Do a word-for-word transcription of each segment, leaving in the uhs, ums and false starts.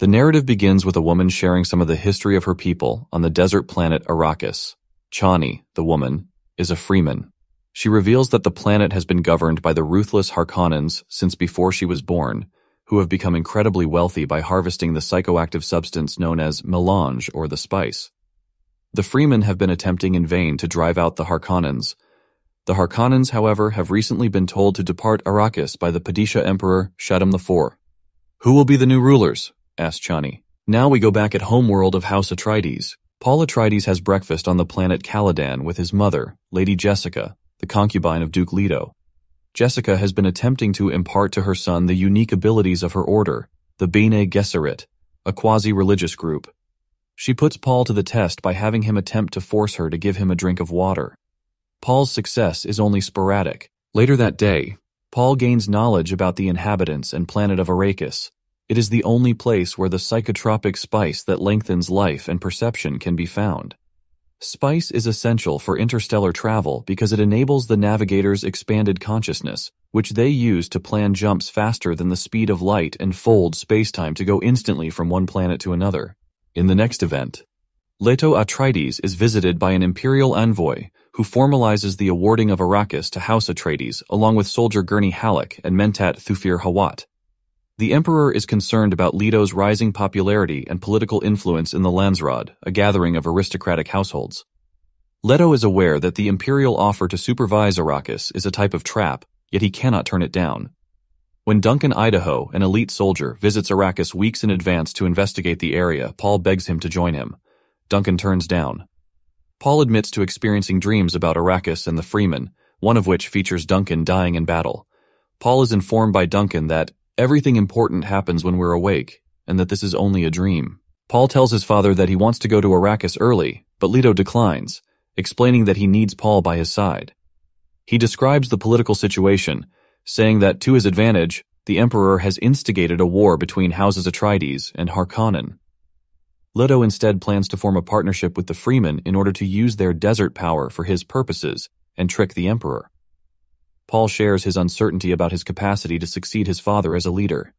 The narrative begins with a woman sharing some of the history of her people on the desert planet Arrakis. Chani, the woman, is a Freeman. She reveals that the planet has been governed by the ruthless Harkonnens since before she was born, who have become incredibly wealthy by harvesting the psychoactive substance known as melange, or the spice. The Freemen have been attempting in vain to drive out the Harkonnens. The Harkonnens, however, have recently been told to depart Arrakis by the Padishah Emperor Shaddam the fourth. "Who will be the new rulers?" asked Chani. Now we go back at homeworld of House Atreides. Paul Atreides has breakfast on the planet Caladan with his mother, Lady Jessica, the concubine of Duke Leto. Jessica has been attempting to impart to her son the unique abilities of her order, the Bene Gesserit, a quasi-religious group. She puts Paul to the test by having him attempt to force her to give him a drink of water. Paul's success is only sporadic. Later that day, Paul gains knowledge about the inhabitants and planet of Arrakis. It is the only place where the psychotropic spice that lengthens life and perception can be found. Spice is essential for interstellar travel because it enables the navigator's expanded consciousness, which they use to plan jumps faster than the speed of light and fold spacetime to go instantly from one planet to another. In the next event, Leto Atreides is visited by an imperial envoy who formalizes the awarding of Arrakis to House Atreides along with soldier Gurney Halleck and Mentat Thufir Hawat. The Emperor is concerned about Leto's rising popularity and political influence in the Landsraad, a gathering of aristocratic households. Leto is aware that the imperial offer to supervise Arrakis is a type of trap, yet he cannot turn it down. When Duncan Idaho, an elite soldier, visits Arrakis weeks in advance to investigate the area, Paul begs him to join him. Duncan turns down. Paul admits to experiencing dreams about Arrakis and the Freemen, one of which features Duncan dying in battle. Paul is informed by Duncan that everything important happens when we're awake, and that this is only a dream. Paul tells his father that he wants to go to Arrakis early, but Leto declines, explaining that he needs Paul by his side. He describes the political situation, saying that to his advantage, the Emperor has instigated a war between Houses Atreides and Harkonnen. Leto instead plans to form a partnership with the Freemen in order to use their desert power for his purposes and trick the Emperor. Paul shares his uncertainty about his capacity to succeed his father as a leader.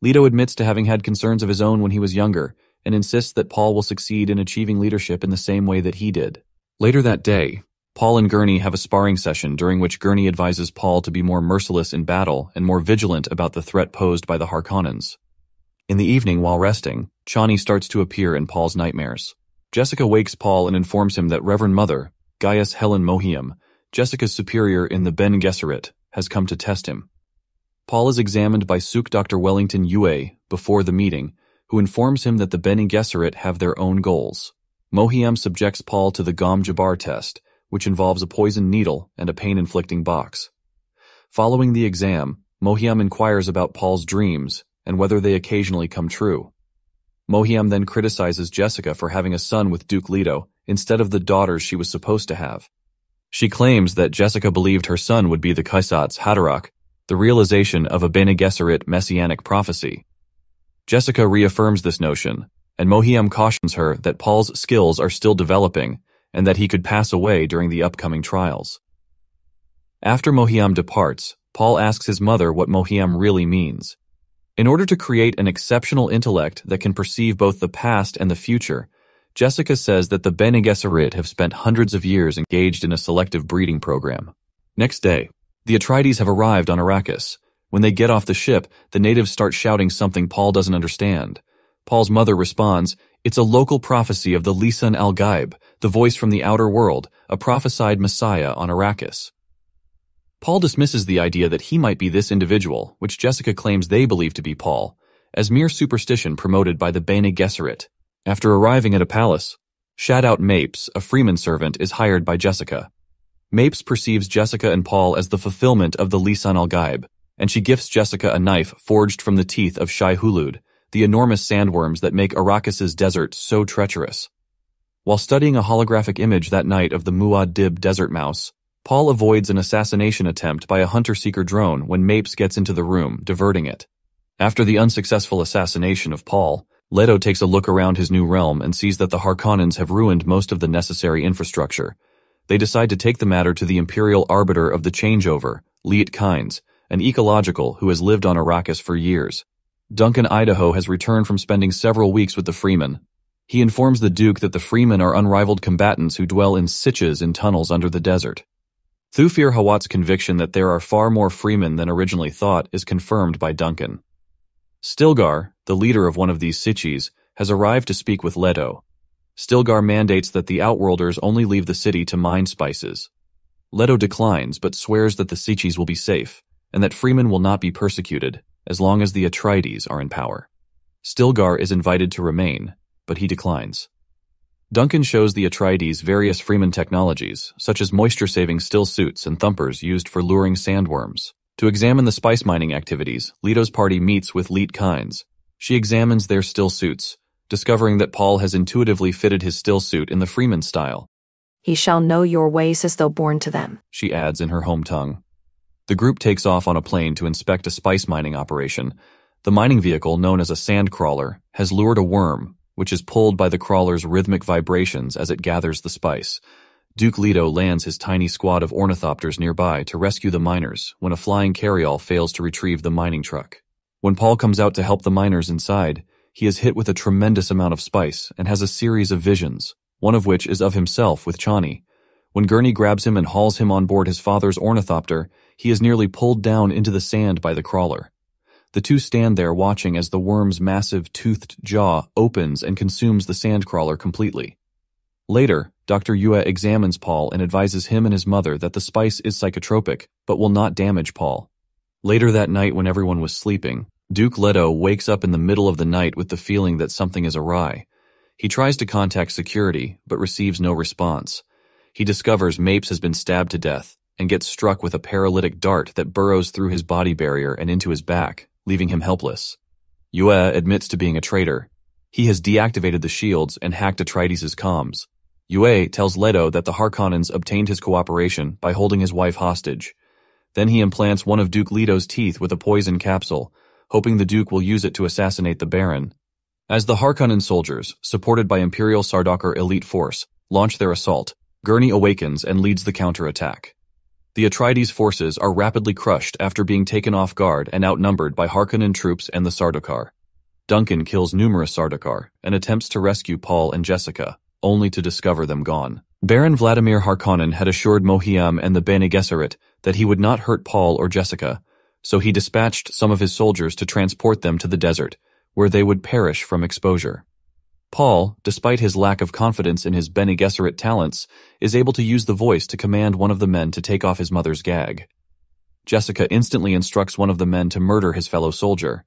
Leto admits to having had concerns of his own when he was younger and insists that Paul will succeed in achieving leadership in the same way that he did. Later that day, Paul and Gurney have a sparring session during which Gurney advises Paul to be more merciless in battle and more vigilant about the threat posed by the Harkonnens. In the evening while resting, Chani starts to appear in Paul's nightmares. Jessica wakes Paul and informs him that Reverend Mother Gaius Helen Mohiam, Jessica's superior in the Bene Gesserit, has come to test him. Paul is examined by Suk Doctor Wellington Yue before the meeting, who informs him that the Bene Gesserit have their own goals. Mohiam subjects Paul to the Gom Jabbar test, which involves a poison needle and a pain-inflicting box. Following the exam, Mohiam inquires about Paul's dreams and whether they occasionally come true. Mohiam then criticizes Jessica for having a son with Duke Leto instead of the daughters she was supposed to have. She claims that Jessica believed her son would be the Kaisat's Haderach, the realization of a Bene Gesserit messianic prophecy. Jessica reaffirms this notion, and Mohiam cautions her that Paul's skills are still developing and that he could pass away during the upcoming trials. After Mohiam departs, Paul asks his mother what Mohiam really means. In order to create an exceptional intellect that can perceive both the past and the future, Jessica says that the Bene Gesserit have spent hundreds of years engaged in a selective breeding program. Next day, the Atreides have arrived on Arrakis. When they get off the ship, the natives start shouting something Paul doesn't understand. Paul's mother responds, "It's a local prophecy of the Lisan Al-Gaib, the voice from the outer world, a prophesied messiah on Arrakis." Paul dismisses the idea that he might be this individual, which Jessica claims they believe to be Paul, as mere superstition promoted by the Bene Gesserit. After arriving at a palace, Shadout Mapes, a Freeman servant, is hired by Jessica. Mapes perceives Jessica and Paul as the fulfillment of the Lisan al-Gaib, and she gifts Jessica a knife forged from the teeth of Shai Hulud, the enormous sandworms that make Arrakis's desert so treacherous. While studying a holographic image that night of the Muad'Dib desert mouse, Paul avoids an assassination attempt by a hunter-seeker drone when Mapes gets into the room, diverting it. After the unsuccessful assassination of Paul, Leto takes a look around his new realm and sees that the Harkonnens have ruined most of the necessary infrastructure. They decide to take the matter to the Imperial Arbiter of the Changeover, Liet Kynes, an ecological who has lived on Arrakis for years. Duncan Idaho has returned from spending several weeks with the Fremen. He informs the Duke that the Fremen are unrivaled combatants who dwell in sitches in tunnels under the desert. Thufir Hawat's conviction that there are far more Fremen than originally thought is confirmed by Duncan. Stilgar, the leader of one of these sitches, has arrived to speak with Leto. Stilgar mandates that the Outworlders only leave the city to mine spices. Leto declines but swears that the sitches will be safe, and that Freemen will not be persecuted, as long as the Atreides are in power. Stilgar is invited to remain, but he declines. Duncan shows the Atreides various Freeman technologies, such as moisture-saving stillsuits and thumpers used for luring sandworms. To examine the spice mining activities, Leto's party meets with Liet Kynes. She examines their stillsuits, discovering that Paul has intuitively fitted his stillsuit in the Freeman style. "He shall know your ways as though born to them," she adds in her home tongue. The group takes off on a plane to inspect a spice mining operation. The mining vehicle, known as a sand crawler, has lured a worm, which is pulled by the crawler's rhythmic vibrations as it gathers the spice. Duke Leto lands his tiny squad of ornithopters nearby to rescue the miners when a flying carryall fails to retrieve the mining truck. When Paul comes out to help the miners inside, he is hit with a tremendous amount of spice and has a series of visions, one of which is of himself with Chani. When Gurney grabs him and hauls him on board his father's ornithopter, he is nearly pulled down into the sand by the crawler. The two stand there watching as the worm's massive toothed jaw opens and consumes the sandcrawler completely. Later, Doctor Yue examines Paul and advises him and his mother that the spice is psychotropic, but will not damage Paul. Later that night when everyone was sleeping, Duke Leto wakes up in the middle of the night with the feeling that something is awry. He tries to contact security, but receives no response. He discovers Mapes has been stabbed to death and gets struck with a paralytic dart that burrows through his body barrier and into his back, leaving him helpless. Yue admits to being a traitor. He has deactivated the shields and hacked Atreides' comms. Yue tells Leto that the Harkonnens obtained his cooperation by holding his wife hostage. Then he implants one of Duke Leto's teeth with a poison capsule, hoping the Duke will use it to assassinate the Baron. As the Harkonnen soldiers, supported by Imperial Sardaukar elite force, launch their assault, Gurney awakens and leads the counterattack. The Atreides' forces are rapidly crushed after being taken off guard and outnumbered by Harkonnen troops and the Sardaukar. Duncan kills numerous Sardaukar and attempts to rescue Paul and Jessica, only to discover them gone. Baron Vladimir Harkonnen had assured Mohiam and the Bene Gesserit that he would not hurt Paul or Jessica, so he dispatched some of his soldiers to transport them to the desert, where they would perish from exposure. Paul, despite his lack of confidence in his Bene Gesserit talents, is able to use the voice to command one of the men to take off his mother's gag. Jessica instantly instructs one of the men to murder his fellow soldier.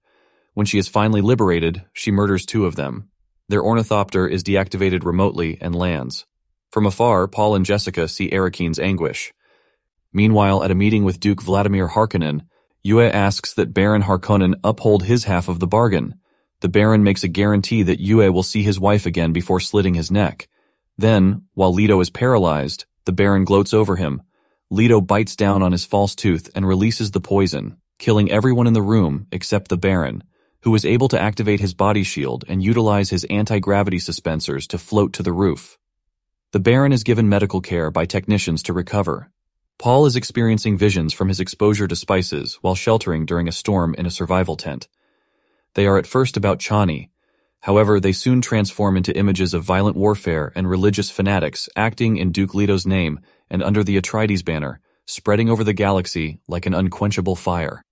When she is finally liberated, she murders two of them. Their ornithopter is deactivated remotely and lands. From afar, Paul and Jessica see Arrakine's anguish. Meanwhile, at a meeting with Duke Vladimir Harkonnen, Yue asks that Baron Harkonnen uphold his half of the bargain. The Baron makes a guarantee that Yue will see his wife again before slitting his neck. Then, while Leto is paralyzed, the Baron gloats over him. Leto bites down on his false tooth and releases the poison, killing everyone in the room except the Baron, who is able to activate his body shield and utilize his anti-gravity suspensors to float to the roof. The Baron is given medical care by technicians to recover. Paul is experiencing visions from his exposure to spices while sheltering during a storm in a survival tent. They are at first about Chani. However, they soon transform into images of violent warfare and religious fanatics acting in Duke Leto's name and under the Atreides banner, spreading over the galaxy like an unquenchable fire.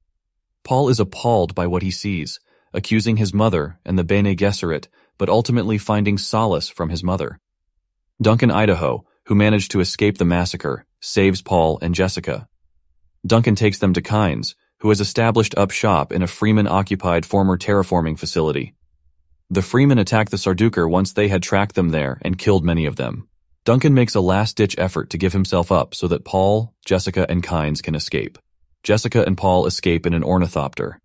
Paul is appalled by what he sees, accusing his mother and the Bene Gesserit, but ultimately finding solace from his mother. Duncan Idaho, who managed to escape the massacre, saves Paul and Jessica. Duncan takes them to Kynes, who has established up shop in a Freeman-occupied former terraforming facility. The Freemen attacked the Sardaukar once they had tracked them there and killed many of them. Duncan makes a last-ditch effort to give himself up so that Paul, Jessica, and Kynes can escape. Jessica and Paul escape in an ornithopter.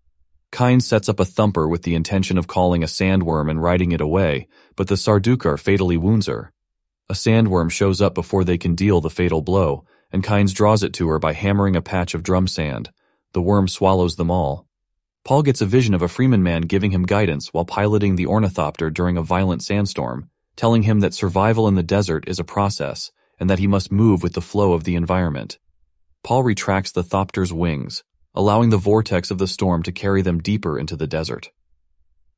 Kynes sets up a thumper with the intention of calling a sandworm and riding it away, but the Sardaukar fatally wounds her. A sandworm shows up before they can deal the fatal blow, and Kynes draws it to her by hammering a patch of drum sand. The worm swallows them all. Paul gets a vision of a Freeman man giving him guidance while piloting the ornithopter during a violent sandstorm, telling him that survival in the desert is a process and that he must move with the flow of the environment. Paul retracts the thopter's wings, allowing the vortex of the storm to carry them deeper into the desert.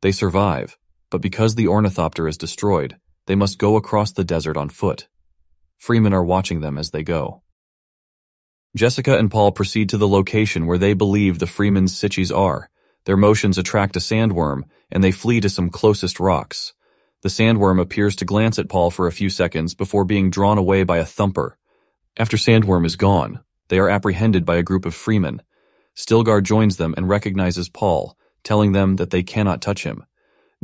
They survive, but because the ornithopter is destroyed, they must go across the desert on foot. Freemen are watching them as they go. Jessica and Paul proceed to the location where they believe the Freemen's sitchis are. Their motions attract a sandworm, and they flee to some closest rocks. The sandworm appears to glance at Paul for a few seconds before being drawn away by a thumper. After sandworm is gone, they are apprehended by a group of Freemen. Stilgar joins them and recognizes Paul, telling them that they cannot touch him.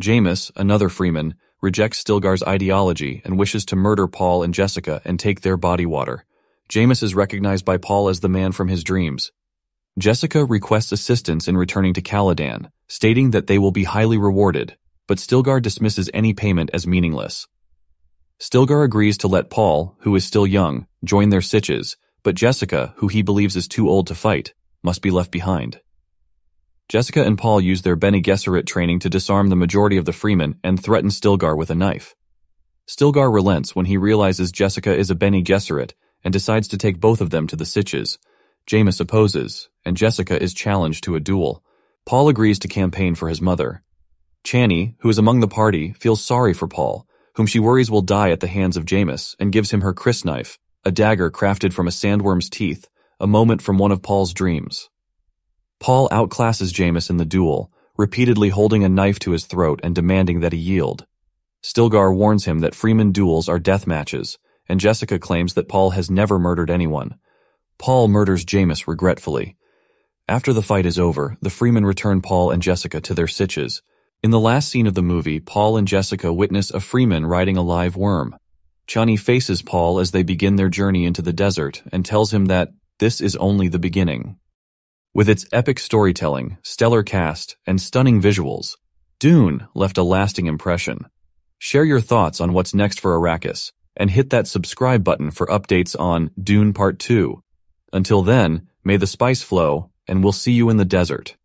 Jamis, another Freeman, rejects Stilgar's ideology and wishes to murder Paul and Jessica and take their body water. Jamis is recognized by Paul as the man from his dreams. Jessica requests assistance in returning to Caladan, stating that they will be highly rewarded, but Stilgar dismisses any payment as meaningless. Stilgar agrees to let Paul, who is still young, join their sitches, but Jessica, who he believes is too old to fight, must be left behind. Jessica and Paul use their Bene Gesserit training to disarm the majority of the Freemen and threaten Stilgar with a knife. Stilgar relents when he realizes Jessica is a Bene Gesserit and decides to take both of them to the sitches. Jamis opposes, and Jessica is challenged to a duel. Paul agrees to campaign for his mother. Chani, who is among the party, feels sorry for Paul, whom she worries will die at the hands of Jamis, and gives him her Chris knife, a dagger crafted from a sandworm's teeth, a moment from one of Paul's dreams. Paul outclasses Jamis in the duel, repeatedly holding a knife to his throat and demanding that he yield. Stilgar warns him that Freeman duels are death matches, and Jessica claims that Paul has never murdered anyone. Paul murders Jamis regretfully. After the fight is over, the Freemen return Paul and Jessica to their sitches. In the last scene of the movie, Paul and Jessica witness a Freeman riding a live worm. Chani faces Paul as they begin their journey into the desert and tells him that this is only the beginning. With its epic storytelling, stellar cast, and stunning visuals, Dune left a lasting impression. Share your thoughts on what's next for Arrakis, and hit that subscribe button for updates on Dune Part two. Until then, may the spice flow, and we'll see you in the desert.